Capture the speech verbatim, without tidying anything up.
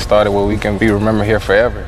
started where we can be remembered here forever.